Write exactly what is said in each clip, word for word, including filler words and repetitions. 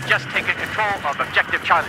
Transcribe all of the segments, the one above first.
have just taken control of Objective Charlie.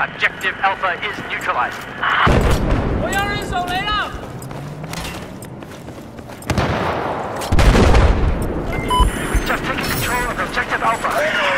Objective Alpha is neutralized. We've just taken control of Objective Alpha.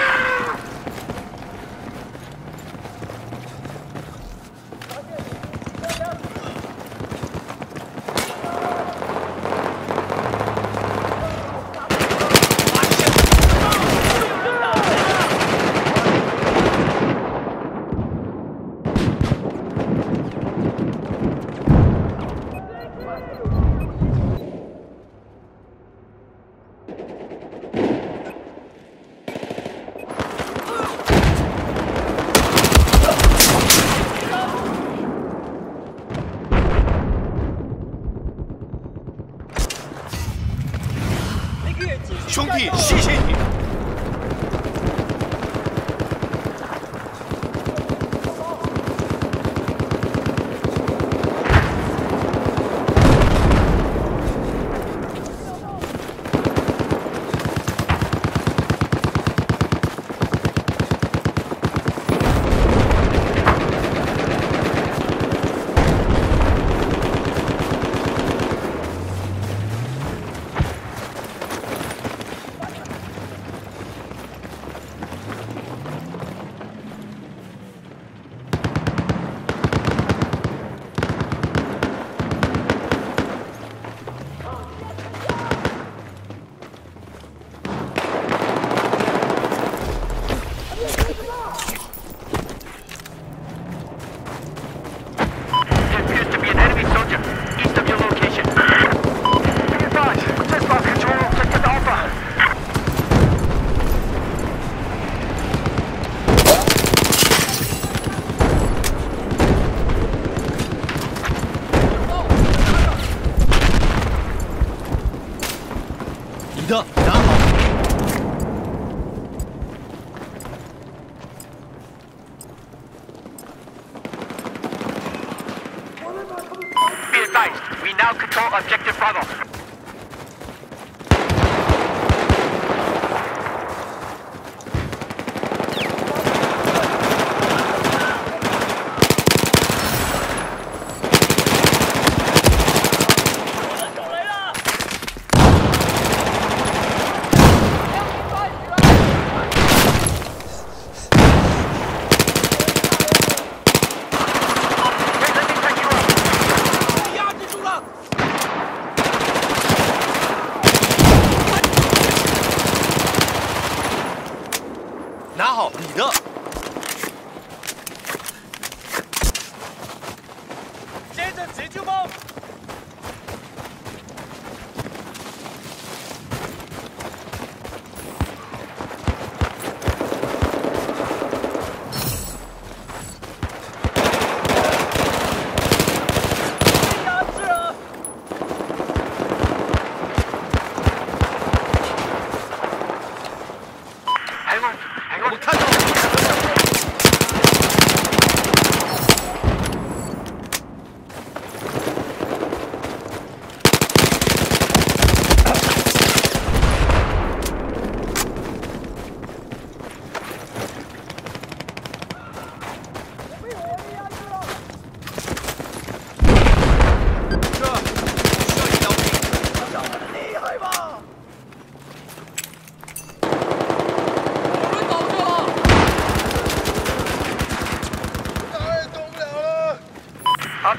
We now control Objective Bravo.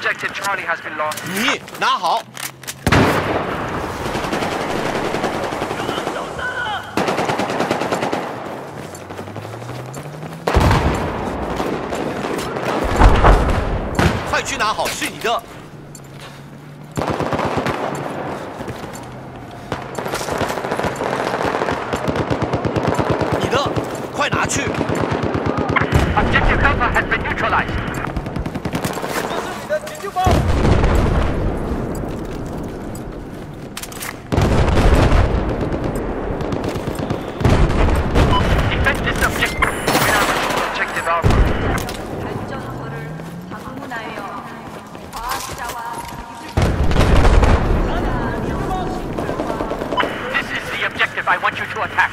Objective Charlie has been lost. 你拿好。 去拿好是你的。你的，快拿去。Objective Alpha has been neutralized. 这是你的急救包。Defend this objective. We are losing Objective Alpha. I want you to attack.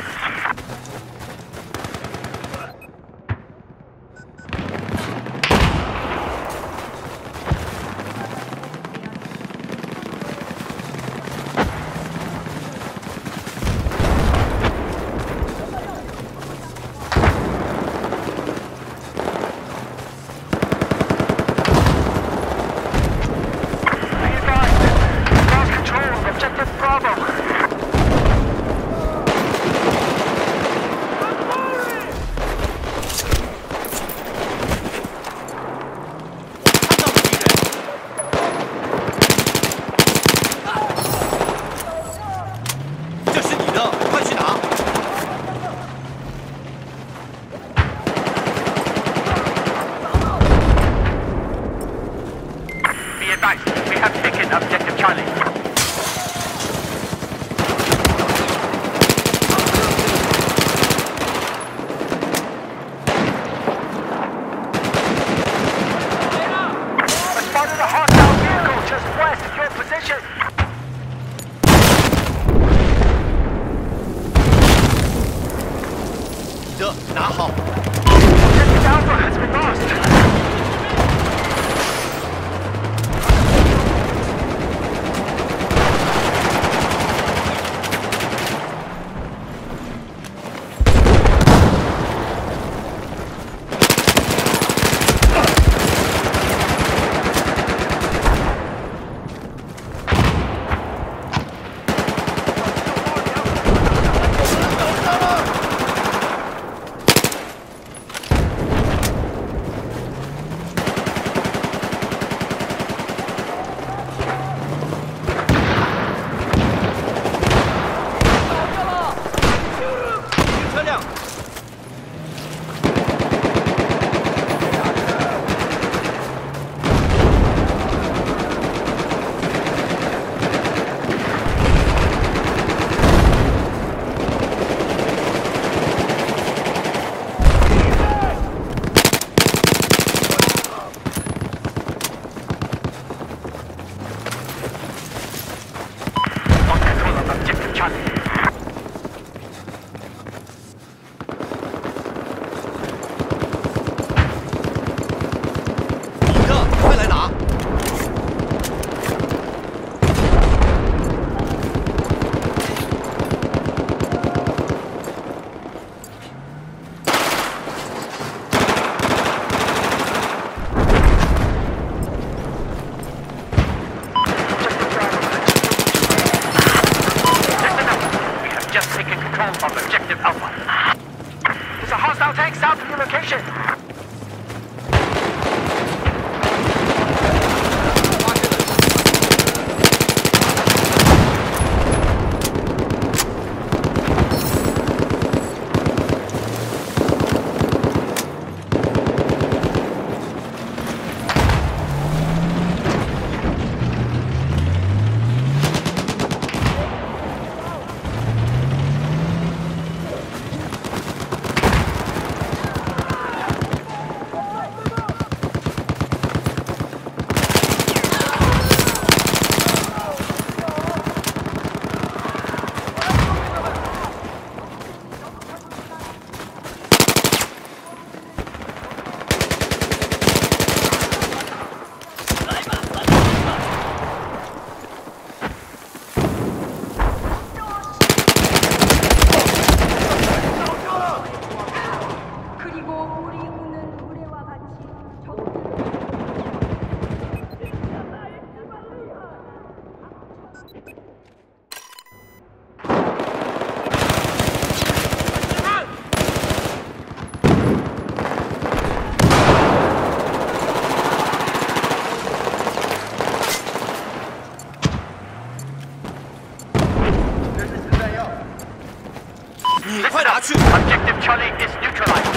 Roger. Objective Charlie is neutralized.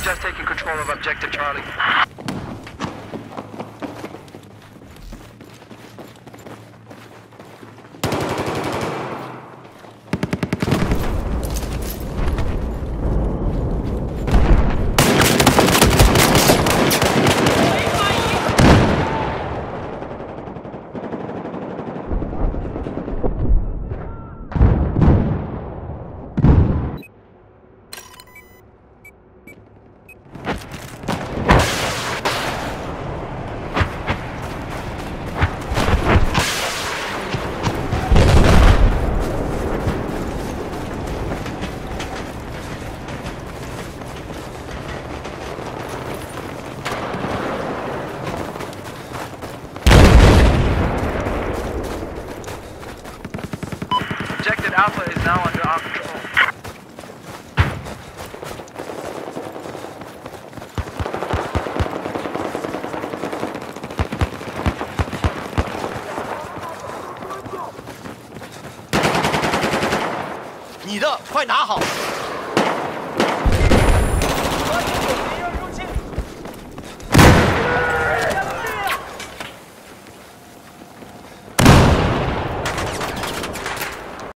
Just taking control of Objective Bravo. Taking control of Objective Charlie. Alpha is now under our control. You need to, 快拿好.